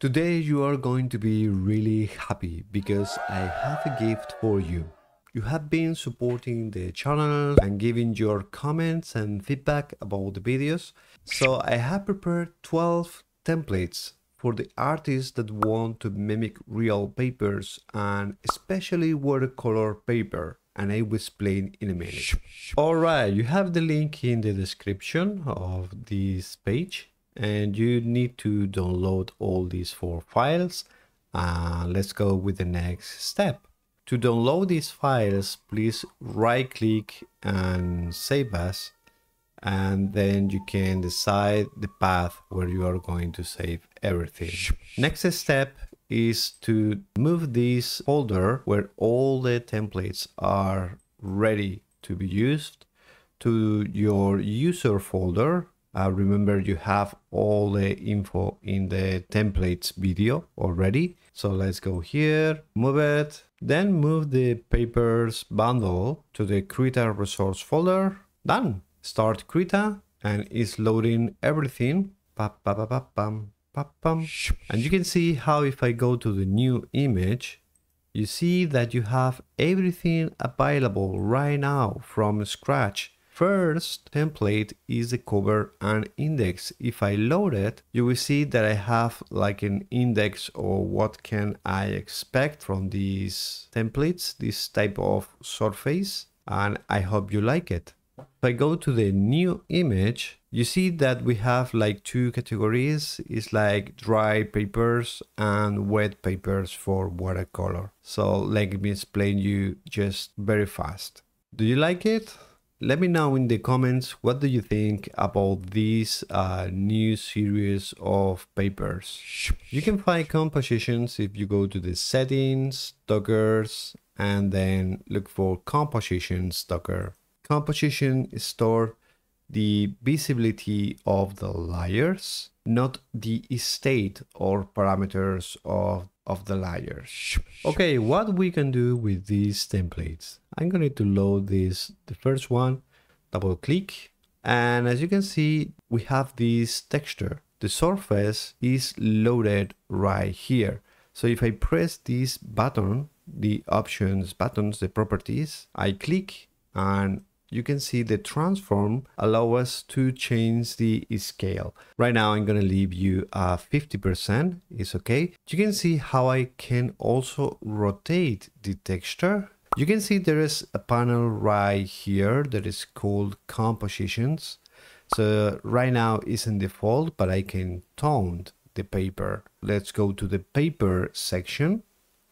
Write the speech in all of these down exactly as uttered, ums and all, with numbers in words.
Today you are going to be really happy because I have a gift for you. You have been supporting the channel and giving your comments and feedback about the videos. So I have prepared twelve templates for the artists that want to mimic real papers and especially watercolor paper. And I will explain in a minute. Alright, you have the link in the description of this page. And you need to download all these four files. Uh, let's go with the next step. To download these files, please right click and save as, and then you can decide the path where you are going to save everything. Next step is to move this folder where all the templates are ready to be used to your user folder. Uh, remember, you have all the info in the templates video already. So let's go here, move it, then move the papers bundle to the Krita resource folder. Done. Start Krita and it's loading everything. And you can see how if I go to the new image, you see that you have everything available right now from scratch. First template is the cover and index. If I load it, you will see that I have like an index or what can I expect from these templates, this type of surface, and I hope you like it. If I go to the new image, you see that we have like two categories. It's like dry papers and wet papers for watercolor. So let me explain you just very fast. Do you like it? Let me know in the comments what do you think about this uh, new series of papers. You can find compositions if you go to the settings, dockers, and then look for compositions docker. Composition store the visibility of the layers, not the state or parameters of of the layers. Okay, what we can do with these templates. I'm going to load this, the first one, double click. And as you can see, we have this texture. The surface is loaded right here. So if I press this button, the options buttons, the properties, I click and you can see the transform allow us to change the scale. Right now, I'm gonna leave you uh, fifty percent, it's okay. You can see how I can also rotate the texture. You can see there is a panel right here that is called compositions. So right now it's in default, but I can tone the paper. Let's go to the paper section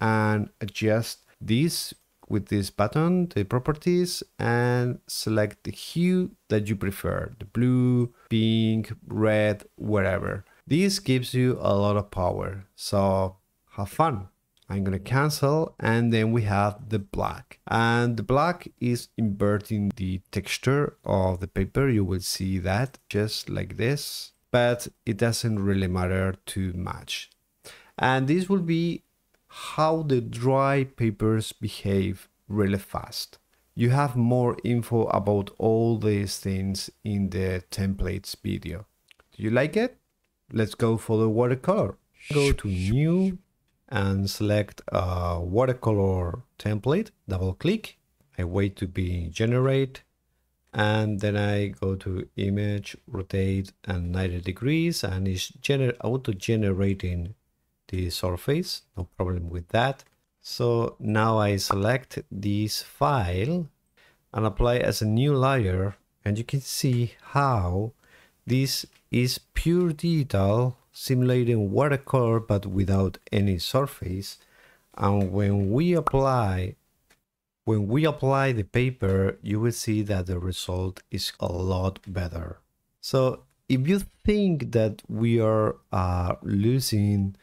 and adjust this with this button, the properties, and select the hue that you prefer, the blue, pink, red, whatever. This gives you a lot of power, so have fun. I'm gonna cancel, and then we have the black. And the black is inverting the texture of the paper. You will see that just like this, but it doesn't really matter too much. And this will be how the dry papers behave really fast. You have more info about all these things in the templates video. Do you like it? Let's go for the watercolor. Go to new and select a watercolor template, double click. I wait to be generate and then I go to image, rotate and ninety degrees and it's gener auto generating the surface, no problem with that. So now I select this file and apply as a new layer and you can see how this is pure digital simulating watercolor but without any surface. And when we apply when we apply the paper, you will see that the result is a lot better. So if you think that we are uh, losing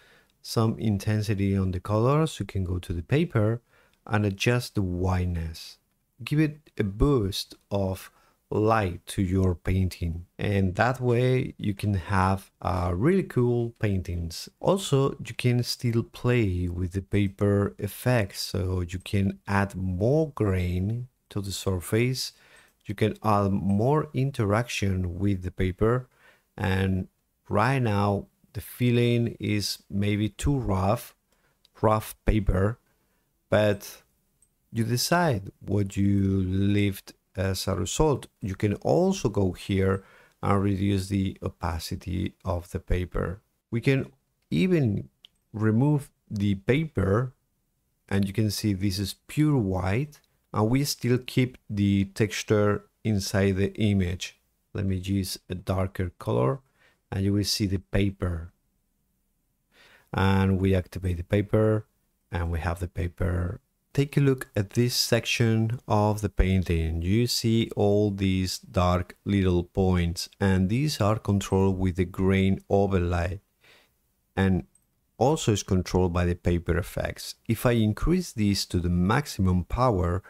some intensity on the colors, you can go to the paper and adjust the whiteness. Give it a boost of light to your painting. And that way you can have uh, really cool paintings. Also, you can still play with the paper effects. So you can add more grain to the surface. You can add more interaction with the paper. And right now, the feeling is maybe too rough, rough paper, but you decide what you lived as a result. You can also go here and reduce the opacity of the paper. We can even remove the paper, and you can see this is pure white, and we still keep the texture inside the image. Let me use a darker color and you will see the paper, and we activate the paper and we have the paper. Take a look at this section of the painting. You see all these dark little points, and these are controlled with the grain overlay, and also is controlled by the paper effects. If I increase this to the maximum power,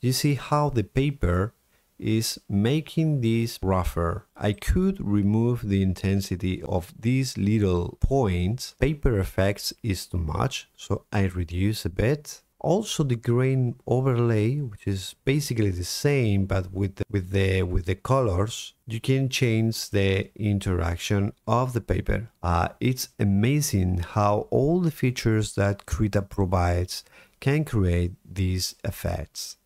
you see how the paper is making this rougher. I could remove the intensity of these little points. Paper effects is too much, so I reduce a bit. Also the grain overlay, which is basically the same but with the, with the with the colors, you can change the interaction of the paper. Uh, it's amazing how all the features that Krita provides can create these effects.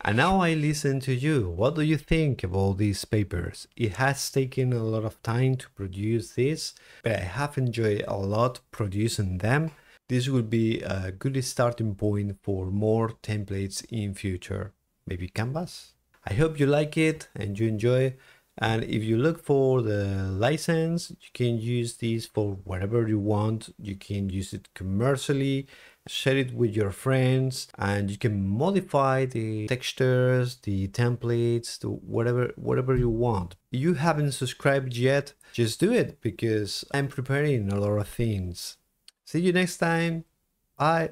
And now I listen to you. What do you think about these papers? It has taken a lot of time to produce this, but I have enjoyed a lot producing them. This would be a good starting point for more templates in future, maybe Canvas. I hope you like it and you enjoy. And if you look for the license, you can use this for whatever you want. You can use it commercially, share it with your friends, and you can modify the textures, the templates, to whatever, whatever you want. If you haven't subscribed yet, just do it, because I'm preparing a lot of things. See you next time. Bye.